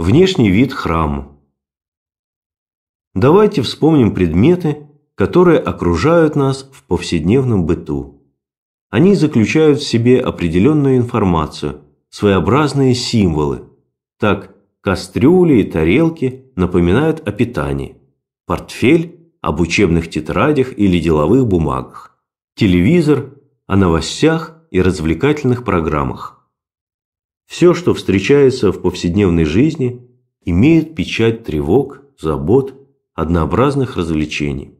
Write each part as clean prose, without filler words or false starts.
Внешний вид храма. Давайте вспомним предметы, которые окружают нас в повседневном быту. Они заключают в себе определенную информацию, своеобразные символы. Так, кастрюли и тарелки напоминают о питании, портфель – об учебных тетрадях или деловых бумагах, телевизор – о новостях и развлекательных программах. Все, что встречается в повседневной жизни, имеет печать тревог, забот, однообразных развлечений.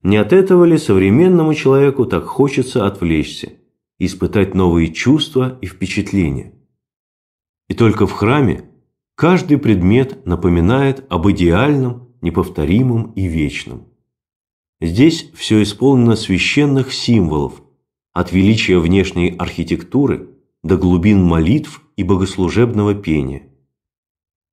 Не от этого ли современному человеку так хочется отвлечься, испытать новые чувства и впечатления? И только в храме каждый предмет напоминает об идеальном, неповторимом и вечном. Здесь все исполнено священных символов, от величия внешней архитектуры до глубин молитв и богослужебного пения.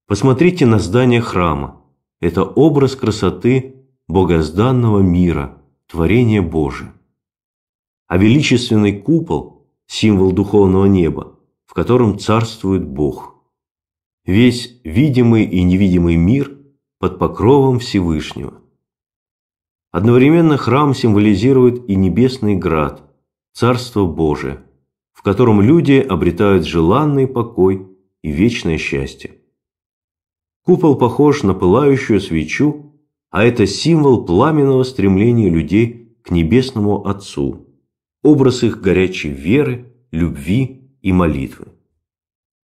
Посмотрите на здание храма. Это образ красоты богозданного мира, творения Божие. А величественный купол – символ духовного неба, в котором царствует Бог. Весь видимый и невидимый мир под покровом Всевышнего. Одновременно храм символизирует и небесный град, Царство Божие, в котором люди обретают желанный покой и вечное счастье. Купол похож на пылающую свечу, а это символ пламенного стремления людей к небесному Отцу, образ их горячей веры, любви и молитвы.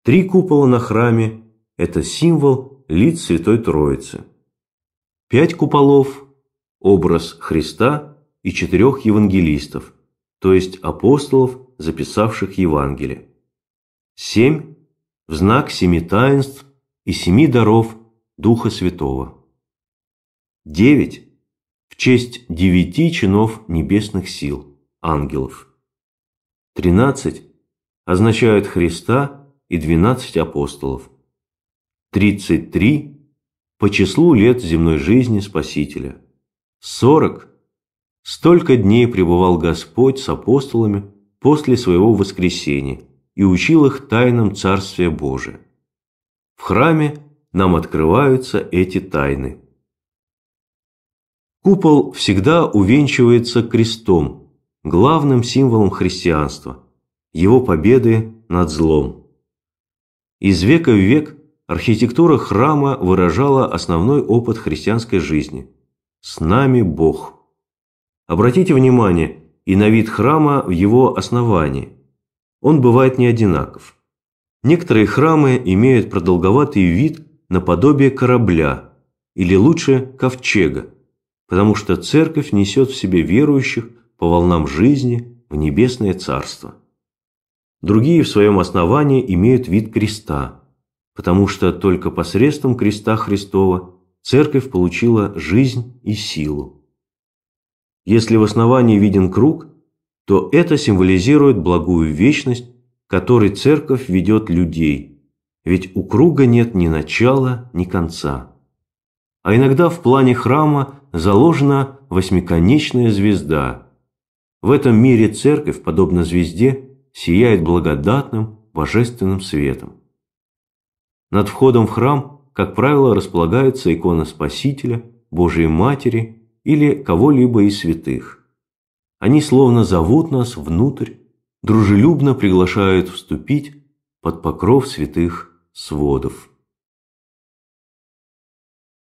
Три купола на храме – это символ лиц Святой Троицы. Пять куполов – образ Христа и четырех евангелистов, то есть апостолов, записавших Евангелие. 7 в знак 7 таинств и 7 даров Духа Святого. 9 в честь 9 чинов небесных сил, ангелов. 13 означают Христа и 12 апостолов. 33 по числу лет земной жизни Спасителя. 40 столько дней пребывал Господь с апостолами после своего воскресения и учил их тайнам Царствия Божия. В храме нам открываются эти тайны. Купол всегда увенчивается крестом, главным символом христианства, его победы над злом. Из века в век архитектура храма выражала основной опыт христианской жизни – «С нами Бог». Обратите внимание – и на вид храма в его основании. Он бывает не одинаков. Некоторые храмы имеют продолговатый вид наподобие корабля, или лучше ковчега, потому что церковь несет в себе верующих по волнам жизни в небесное царство. Другие в своем основании имеют вид креста, потому что только посредством креста Христова церковь получила жизнь и силу. Если в основании виден круг, то это символизирует благую вечность, которой церковь ведет людей, ведь у круга нет ни начала, ни конца. А иногда в плане храма заложена восьмиконечная звезда. В этом мире церковь, подобно звезде, сияет благодатным, божественным светом. Над входом в храм, как правило, располагается икона Спасителя, Божией Матери или кого-либо из святых. Они словно зовут нас внутрь, дружелюбно приглашают вступить под покров святых сводов.